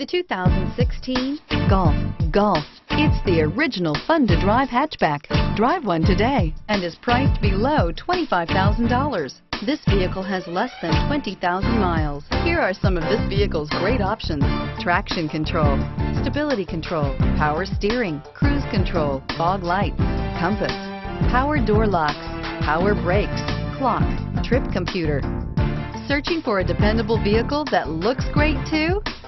The 2016 Golf. It's the original fun-to-drive hatchback. Drive one today and is priced below $25,000. This vehicle has less than 20,000 miles. Here are some of this vehicle's great options: traction control, stability control, power steering, cruise control, fog lights, compass, power door locks, power brakes, clock, trip computer. Searching for a dependable vehicle that looks great too?